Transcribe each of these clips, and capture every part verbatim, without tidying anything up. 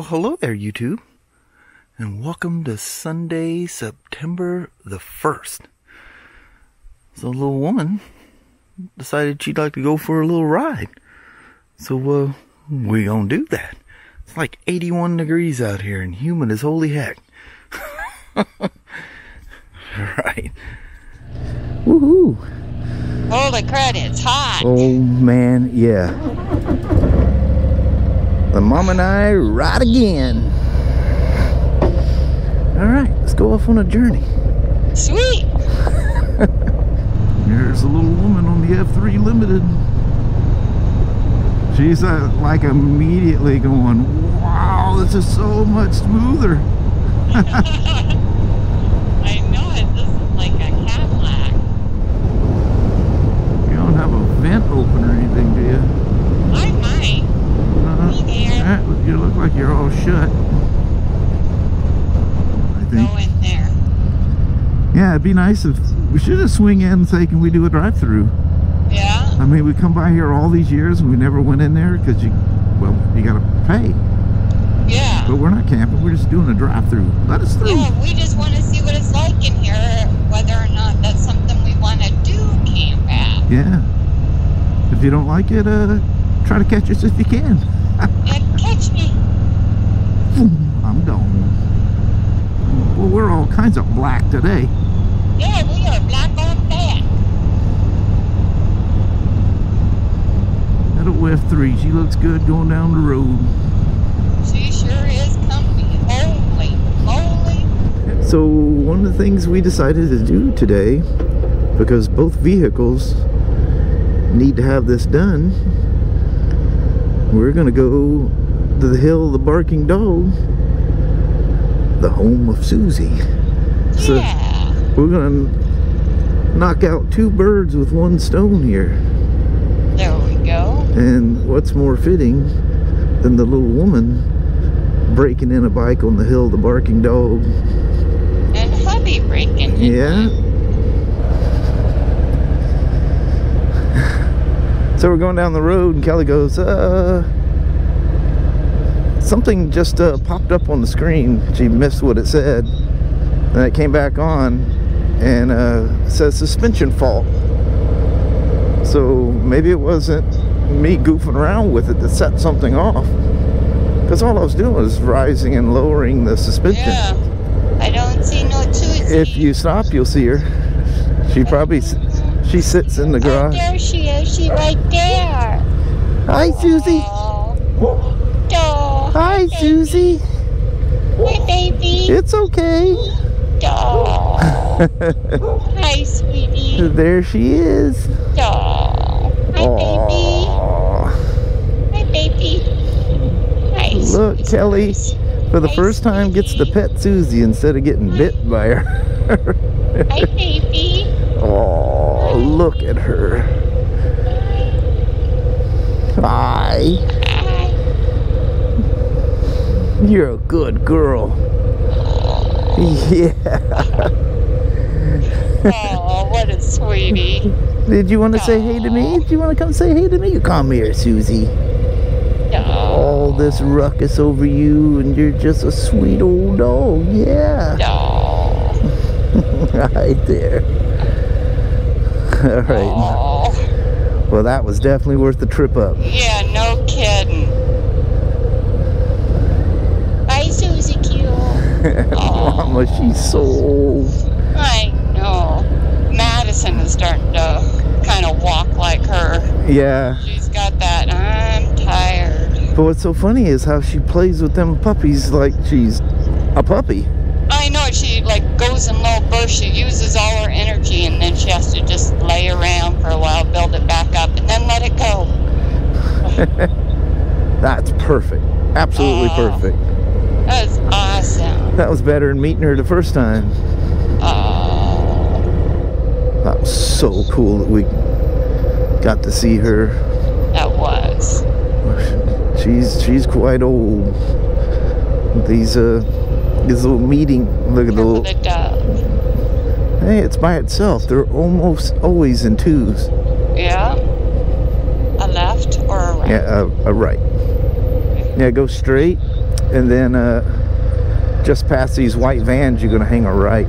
Well, hello there, YouTube, and welcome to Sunday, September the first. So, a little woman decided she'd like to go for a little ride. So, uh, we gonna do that. It's like eighty-one degrees out here, and humid as holy heck. All right. Woohoo! Holy crud, it's hot. Oh man, yeah. The mom and I ride again. All right, let's go off on a journey. Sweet. There's a little woman on the F three Limited. She's uh, like immediately going, wow, this is so much smoother. I know it. This is like a Cadillac. You don't have a vent open or anything, do you? I might. That, you look like you're all shut. I think. Go in there. Yeah, it'd be nice if we should just swing in and say, can we do a drive-through? Yeah. I mean, we come by here all these years and we never went in there because you, well, you gotta pay. Yeah. But we're not camping. We're just doing a drive-through. Let us through. Yeah, we just want to see what it's like in here, whether or not that's something we want to do camp at. Yeah. If you don't like it, uh, try to catch us if you can. And catch me. I'm gone. Well, we're all kinds of black today. Yeah, we are black on black. That old F three, she looks good going down the road. She sure is comfy. Holy moly. So one of the things we decided to do today, because both vehicles need to have this done, we're gonna go to the hill of the barking dog, the home of Susie. Yeah. So we're gonna knock out two birds with one stone here. There we go. And what's more fitting than the little woman breaking in a bike on the hill of the barking dog? And hubby breaking in. Yeah. So we're going down the road and Kelly goes, uh, something just uh, popped up on the screen. She missed what it said. And it came back on and uh, says suspension fault. So maybe it wasn't me goofing around with it that set something off. Because all I was doing was rising and lowering the suspension. Yeah, I don't see no Susie. If you stop, you'll see her. She probably... She sits in the garage. Oh, there she is. She's right there. Hi, Susie. Oh. Oh. Hi, Hi, Susie. Baby. Hi, baby. It's okay. Oh. Hi, sweetie. There she is. Oh. Hi, oh. Baby. Hi, baby. Hi, look, sweetie. Kelly, for the Hi, first sweetie. time, gets to pet Susie instead of getting Hi. bit by her. Hi, baby. Oh. Look at her. Hi. Hi. You're a good girl. Oh. Yeah. Oh, what a sweetie. Did you want to oh. say hey to me? Did you want to come say hey to me? Come here, Susie. Oh. All this ruckus over you, and you're just a sweet old dog. Yeah. Oh. Right there. All right. Aww. Well, that was definitely worth the trip up. Yeah, no kidding. Bye, Susie Q. Mama, she's so old. I know. Madison is starting to kind of walk like her. Yeah. She's got that, I'm tired. But what's so funny is how she plays with them puppies like she's a puppy. I know, she like goes in low bursts, she uses all her energy and then she has to just lay around for a while, build it back up, and then let it go. That's perfect. Absolutely oh, perfect. That was awesome. That was better than meeting her the first time. Oh. That was so cool that we got to see her. That was. She's, she's quite old. These, uh... This little meeting, look at the little. Hey, it's by itself. They're almost always in twos. Yeah. A left or a right? Yeah, a, a right. Yeah, go straight and then uh, just past these white vans, you're gonna hang a right.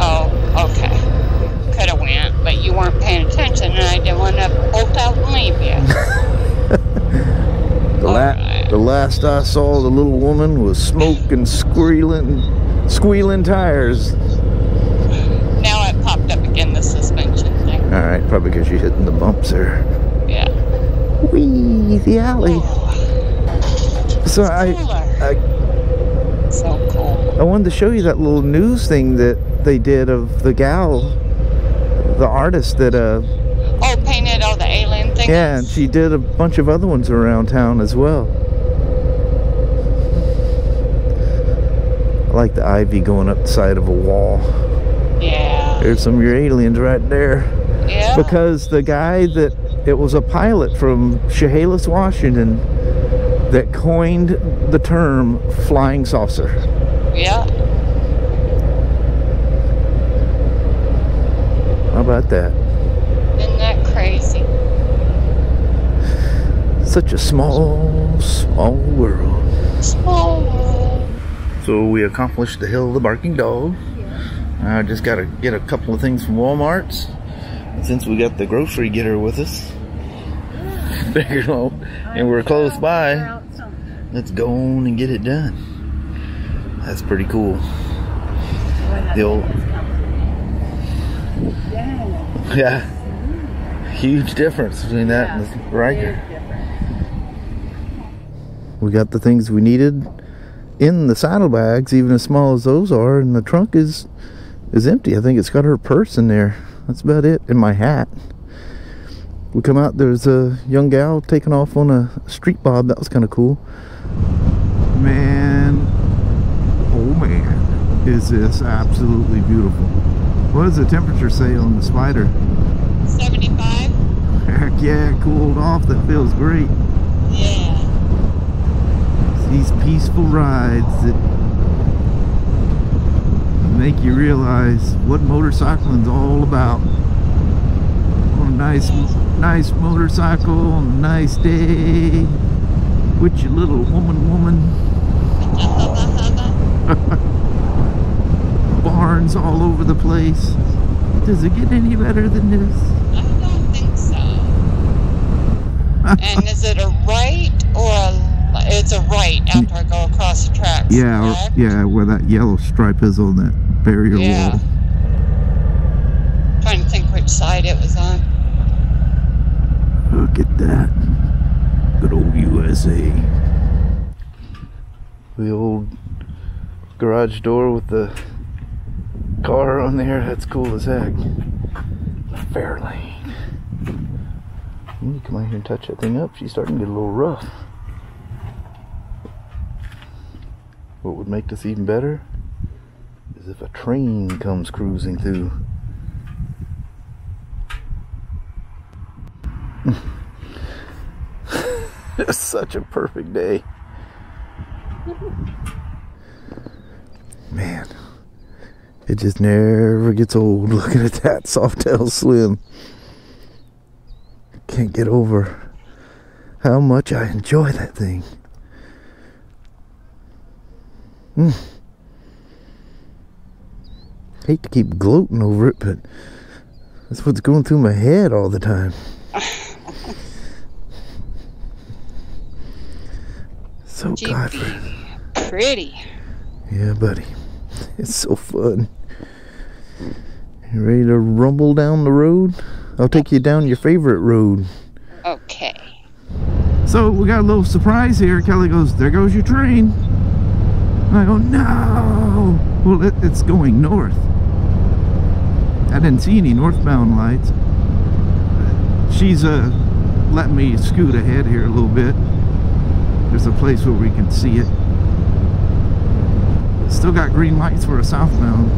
Oh, okay. Could have went, but you weren't paying attention, and I didn't want to bolt out and leave you. the, la right. the last I saw, the little woman was smoking, squealing, squealing tires. Now it popped up again, the suspension thing. All right, probably because you're hitting the bumps there. Yeah. Wee, the alley. Oh. So I, I, so cool. I wanted to show you that little news thing that they did of the gal, the artist that uh. Oh, painted all the alien things. Yeah, and she did a bunch of other ones around town as well. I like the ivy going up the side of a wall. Yeah. There's some of your aliens right there. Yeah. Because the guy that it was a pilot from Chehalis, Washington, that coined the term flying saucer. Yeah. How about that? Isn't that crazy? Such a small, small world. Small world. So we accomplished the hill of the barking dog. I uh, just gotta get a couple of things from Walmart's. And since we got the grocery getter with us, you know, and we're close by, let's go on and get it done. That's pretty cool. The old, yeah, huge difference between that and the Riker. We got the things we needed in the saddlebags, even as small as those are, and the trunk is is empty. I think it's got her purse in there. That's about it, and my hat. We come out, there's a young gal taking off on a street bob. That was kind of cool. Man, oh man, is this absolutely beautiful. What does the temperature say on the Spyder? seventy-five. Heck yeah, cooled off. That feels great. Yeah. It's these peaceful rides that make you realize what motorcycling's all about. On a nice nice motorcycle on a nice day with your little woman woman. Barns all over the place. Does it get any better than this? I don't think so. And is it a right or a, it's a right after I go across the tracks? Yeah, or, yeah, where that yellow stripe is on that barrier yeah. wall. I'm trying to think which side it was on. Look at that. Good old U S A. The old garage door with the car on there. That's cool as heck. Fair lane. When you come out here and touch that thing up, she's starting to get a little rough. What would make this even better is if a train comes cruising through. It's such a perfect day. Man, it just never gets old looking at that Softail Slim. Can't get over how much I enjoy that thing. Mm. Hate to keep gloating over it, but that's what's going through my head all the time. So Godfrey. Pretty. Yeah, buddy. It's so fun. You ready to rumble down the road? I'll take you down your favorite road. Okay. So we got a little surprise here. Kelly goes, "There goes your train." And I go, "No." Well, it, it's going north. I didn't see any northbound lights. She's uh, letting me scoot ahead here a little bit. There's a place where we can see it. Still got green lights for a southbound.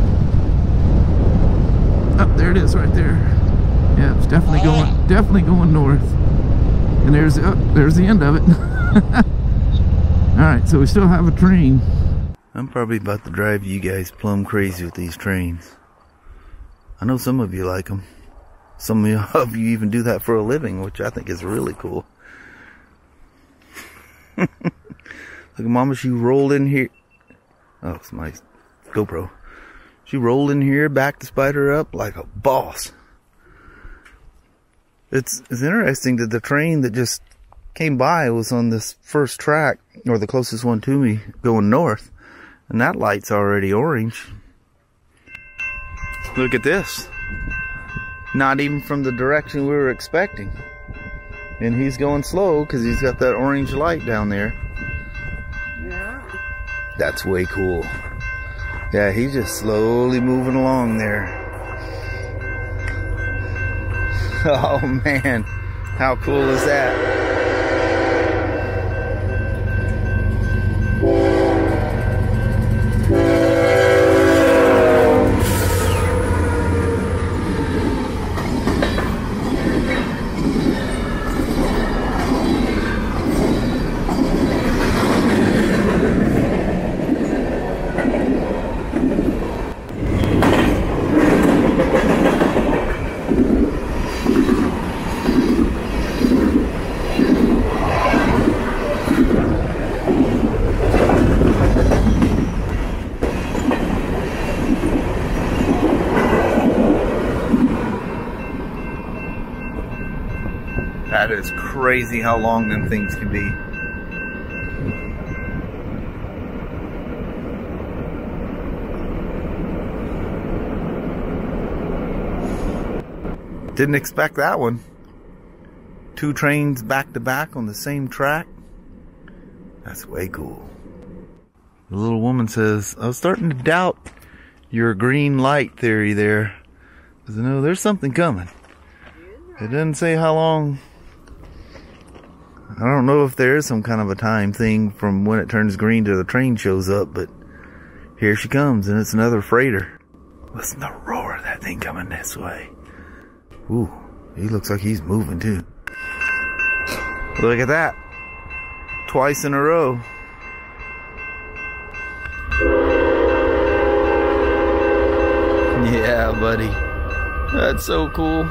Up oh, there it is, right there. Yeah, it's definitely going, definitely going north. And there's oh, there's the end of it. All right, so we still have a train. I'm probably about to drive you guys plumb crazy with these trains. I know some of you like them. Some of you even do that for a living, which I think is really cool. Look, Mama, she rolled in here. Oh, it's my GoPro. She rolled in here, backed the Spyder up like a boss. It's, it's interesting that the train that just came by was on this first track, or the closest one to me, going north. And that light's already orange. Look at this. Not even from the direction we were expecting. And he's going slow because he's got that orange light down there. Yeah. That's way cool. Yeah, he's just slowly moving along there. Oh man, how cool is that? That is crazy how long them things can be. Didn't expect that one. Two trains back to back on the same track. That's way cool. The little woman says, I was starting to doubt your green light theory there. Because I know there's something coming. It doesn't say how long. I don't know if there is some kind of a time thing from when it turns green to the train shows up, but here she comes, and it's another freighter. Listen to the roar of that thing coming this way. Ooh, he looks like he's moving too. Look at that. Twice in a row. Yeah, buddy. That's so cool.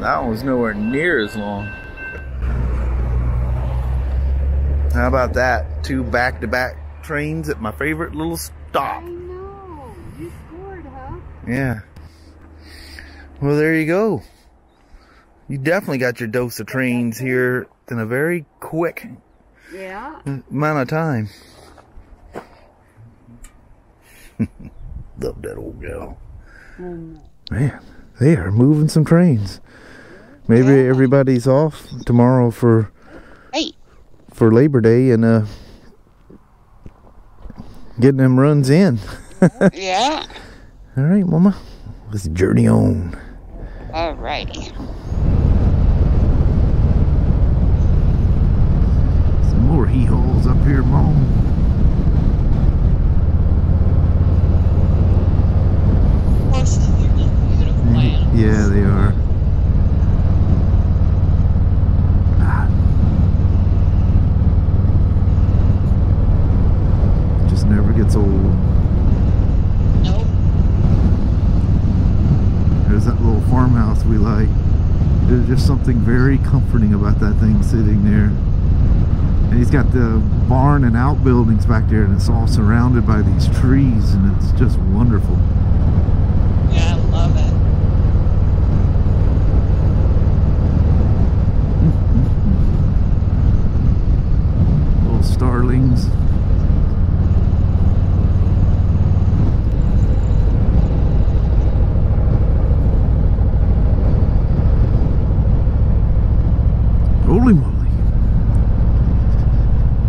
That one was nowhere near as long. How about that? Two back-to-back trains at my favorite little stop. I know. You scored, huh? Yeah. Well, there you go. You definitely got your dose of trains here in a very quick yeah. amount of time. Love that old girl. Um, Man, they are moving some trains. Maybe yeah. everybody's off tomorrow for hey. for Labor Day and uh, getting them runs in. Yeah. All right, Mama. Let's journey on. All righty. Some more hee-haws up here, Mom. Yeah, they are. Ah. Just never gets old. Nope. There's that little farmhouse we like. There's just something very comforting about that thing sitting there. And he's got the barn and outbuildings back there, and it's all surrounded by these trees, and it's just wonderful. Yeah, I love it. Starlings. Holy moly.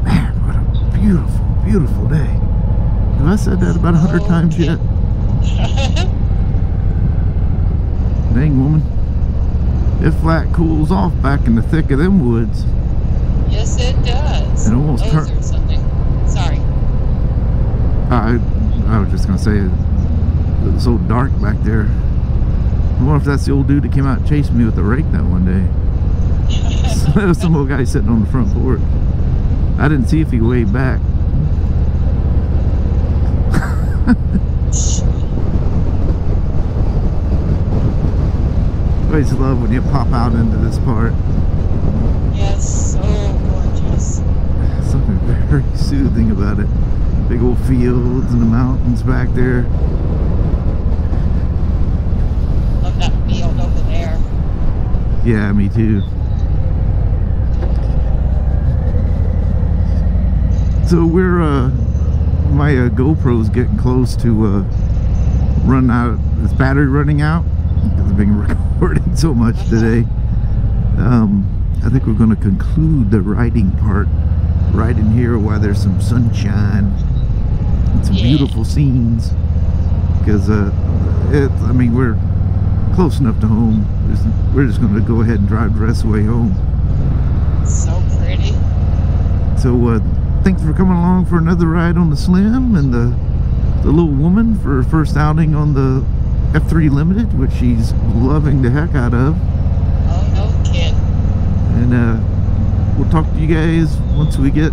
Man, what a beautiful, beautiful day. Have I said that about a hundred times yet? Dang, woman. It flat cools off back in the thick of them woods. Yes, it does. It almost turns or something. Sorry. I I was just gonna say it. It's so dark back there. I wonder if that's the old dude that came out and chased me with the rake that one day. So there was some old guy sitting on the front porch. I didn't see if he waved back. I always love when you pop out into this part. Yes, so gorgeous. Something very soothing about it. Big old fields and the mountains back there. Love that field over there. Yeah, me too. So we're, uh, my uh, GoPro's getting close to uh, run out, its battery running out. I've been recording so much today. Um, I think we're going to conclude the riding part right in here while there's some sunshine and some yeah. beautiful scenes. Because uh, it, I mean, we're close enough to home. We're just going to go ahead and drive the rest of the way home. So pretty. So uh, thanks for coming along for another ride on the Slim, and the the little woman for her first outing on the F three Limited, which she's loving the heck out of. Oh, no kid. And uh, we'll talk to you guys once we get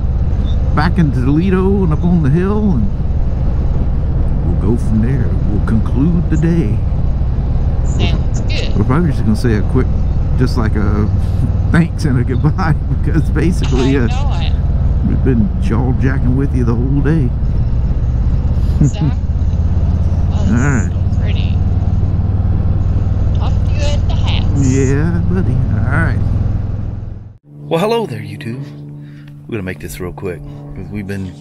back into Toledo and up on the hill, and we'll go from there. We'll conclude the day. Sounds good. We're probably just going to say a quick, just like a thanks and a goodbye, because basically uh, I we've been jaw-jacking with you the whole day. Exactly. Well, alright. Yeah, buddy. Alright. Well, hello there, YouTube. We're going to make this real quick. We've been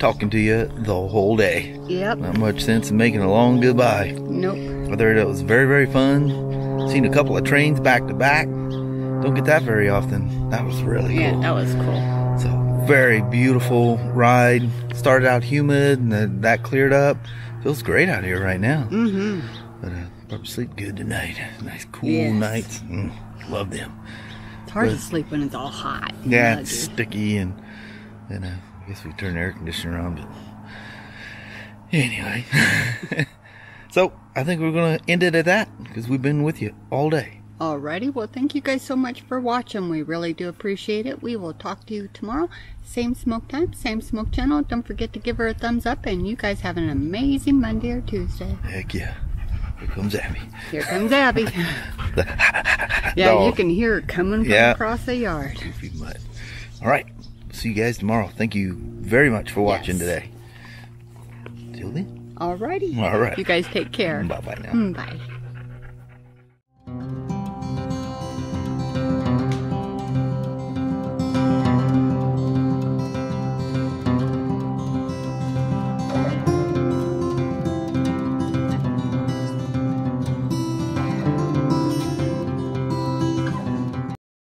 talking to you the whole day. Yep. Not much sense in making a long goodbye. Nope. Although that was very, very fun. Seen a couple of trains back to back. Don't get that very often. That was really cool. Yeah, that was cool. So, very beautiful ride. Started out humid, and that cleared up. Feels great out here right now. Mm-hmm. But, uh, probably sleep good tonight. Nice cool yes. nights. Mm, love them. It's hard but, to sleep when it's all hot. Yeah, muggy. It's sticky, and and uh, I guess we turn the air conditioner on. But anyway, so I think we're gonna end it at that, because we've been with you all day. Alrighty. Well, thank you guys so much for watching. We really do appreciate it. We will talk to you tomorrow. Same smoke time, same smoke channel. Don't forget to give her a thumbs up, and you guys have an amazing Monday or Tuesday. Heck yeah. Here comes Abby. Here comes Abby. Yeah, dog. You can hear it coming from yeah. across the yard. All right. See you guys tomorrow. Thank you very much for watching yes. today. Till then. All righty. All right. You guys take care. Bye-bye now. Bye.